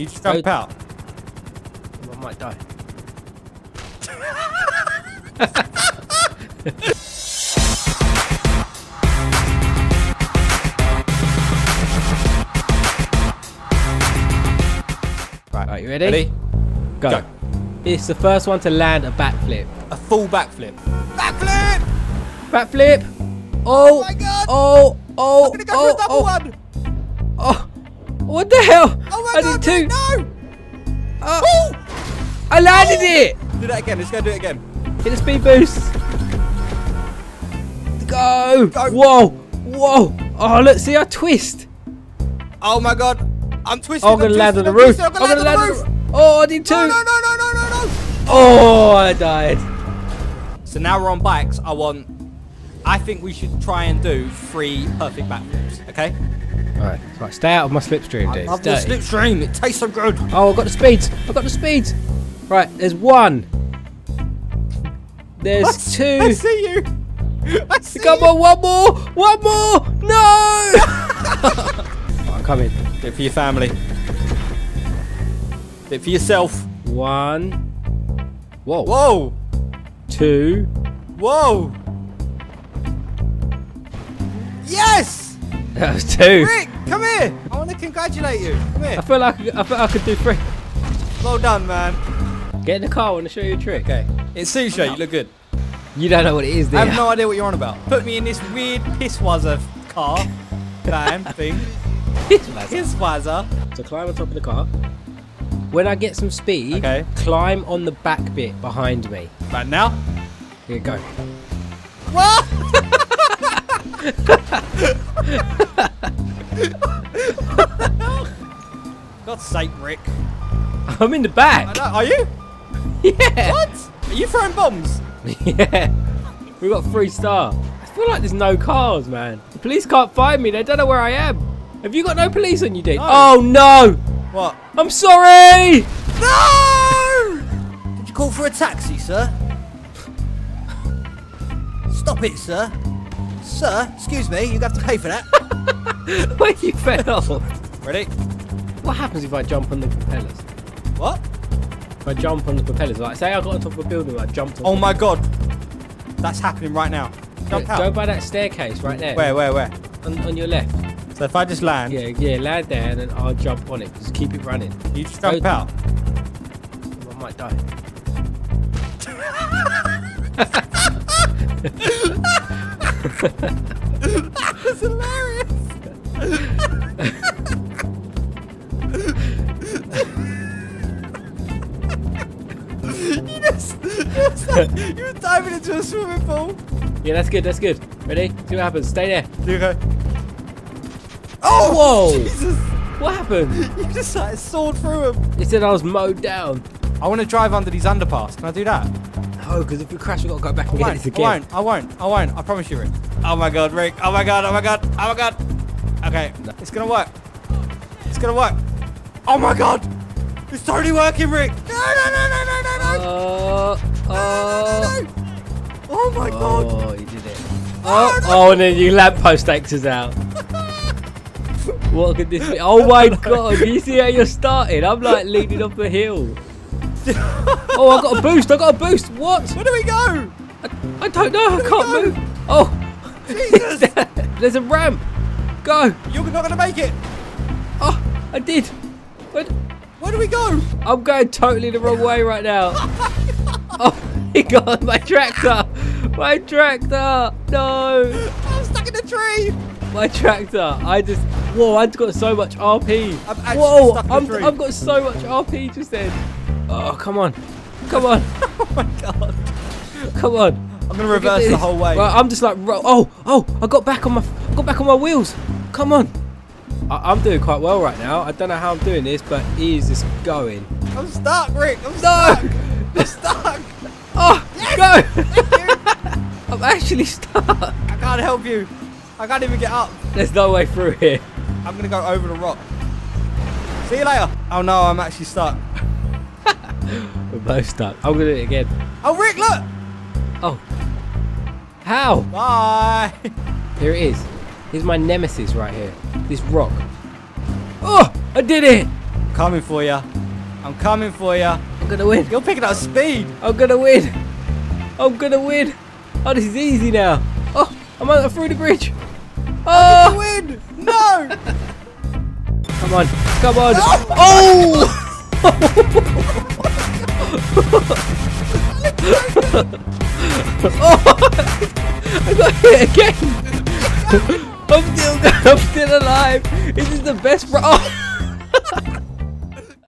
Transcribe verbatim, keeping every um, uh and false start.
You just jump I... out. I might die. Right, right, you ready? Ready? Go. Go. It's the first one to land a backflip. A full backflip. Backflip! Backflip! Oh! Oh my god! Oh! Oh! I'm gonna go oh, for a double oh. one! Oh! What the hell? Oh my I god, did two. No! Uh, oh! I landed oh. it! Do that again, let's go do it again. Hit the speed boost. Go! Go. Whoa! Whoa! Oh look, see I twist! Oh my god! I'm twisting! I'm gonna land on the roof! I'm gonna land on the roof! Oh I did two! No no no no no no! Oh I died. So now we're on bikes, I want I think we should try and do three perfect backflips, okay? Alright, right, stay out of my slipstream, dude. I love the slipstream, it tastes so good. Oh, I've got the speeds, I've got the speeds. Right, there's one. There's I two. I see you. I see Come you. on, one more, one more. No! Oh, I'm coming. Do it for your family. Do it for yourself. One. Whoa. Whoa. Two. Whoa. Yes! That was two. Rick, come here. I want to congratulate you. Come here. I feel like I feel like I could do three. Well done, man. Get in the car. I want to show you a trick. Okay. It's sushi. You look good. You don't know what it is, do you? I have no idea what you're on about. Put me in this weird pisswazza car. Damn thing. Pisswazza. So climb on top of the car. When I get some speed, okay. Climb on the back bit behind me. Right now? Here you go. What? God's sake, Rick. I'm in the back. I know. Are you? Yeah. What? Are you throwing bombs? Yeah. We got three star. I feel like there's no cars, man. The police can't find me. They don't know where I am. Have you got no police on you, dude? No. Oh, no. What? I'm sorry. No. Did you call for a taxi, sir? Stop it, sir. Sir, excuse me, you have to pay for that. Why you fell? Ready? What happens if I jump on the propellers? What? If I jump on the propellers, like say I got on top of a building, like jumped on. Oh my god, that's happening right now. Jump yeah, out. Go by that staircase right there. Where, where, where? On, on your left. So if I just land. Yeah, yeah, land there and then I'll jump on it. Just keep it running. You just jump go out. I might die. That was hilarious! you, just, just like, you were diving into a swimming pool! Yeah, that's good, that's good. Ready? See what happens. Stay there. Here we go. Oh! Whoa! Jesus! What happened? You just like soared through him. It said I was mowed down. I want to drive under these underpass. Can I do that? No, because if we crash, we've got to go back and get it again. I won't, I won't, I won't. I promise you, Rick. Oh my god, Rick. Oh my god, oh my god, oh my god. Okay, no. It's gonna work. It's gonna work. Oh my god! It's totally working, Rick! No, no, no, no, no, no, no! Uh, no, uh, no, no, no, no. Oh my oh, god! Oh, you did it. Oh, oh, no. Oh and then your lamppost exits out. What could this be? Oh my god, do you see how you're starting? I'm like leaning up a hill. Oh, I got a boost, I got a boost! What? Where do we go? I, I don't know, Where I can't move. Oh! Jesus. There's a ramp. Go. You're not gonna make it. Oh, I did. Where, Where do we go? I'm going totally the wrong way right now. Oh my god, my tractor. My tractor. No. I'm stuck in the tree. My tractor. I just. Whoa, I've got so much R P. I'm actually Whoa, stuck in I'm, the tree. I've got so much R P just then. Oh, come on. Come on. Oh my god. Come on. I'm gonna reverse the whole way. Right, I'm just like, oh, oh! I got back on my, I got back on my wheels. Come on! I, I'm doing quite well right now. I don't know how I'm doing this, but he is just going. I'm stuck, Rick. I'm stuck. No. I'm stuck. Oh, yes. Go! Thank you. I'm actually stuck. I can't help you. I can't even get up. There's no way through here. I'm gonna go over the rock. See you later. Oh no, I'm actually stuck. We're both stuck. I'm gonna do it again. Oh, Rick, look! Oh. How? Bye. Here it is. Here's my nemesis right here. This rock. Oh, I did it. coming for you. I'm coming for you. I'm gonna win. You're picking up speed. I'm gonna win. I'm gonna win. Oh, this is easy now. Oh, I'm through the bridge. Oh, win! No! Come on, come on! Oh! Oh! I got hit again. I'm still, I'm still alive. This is the best. Oh!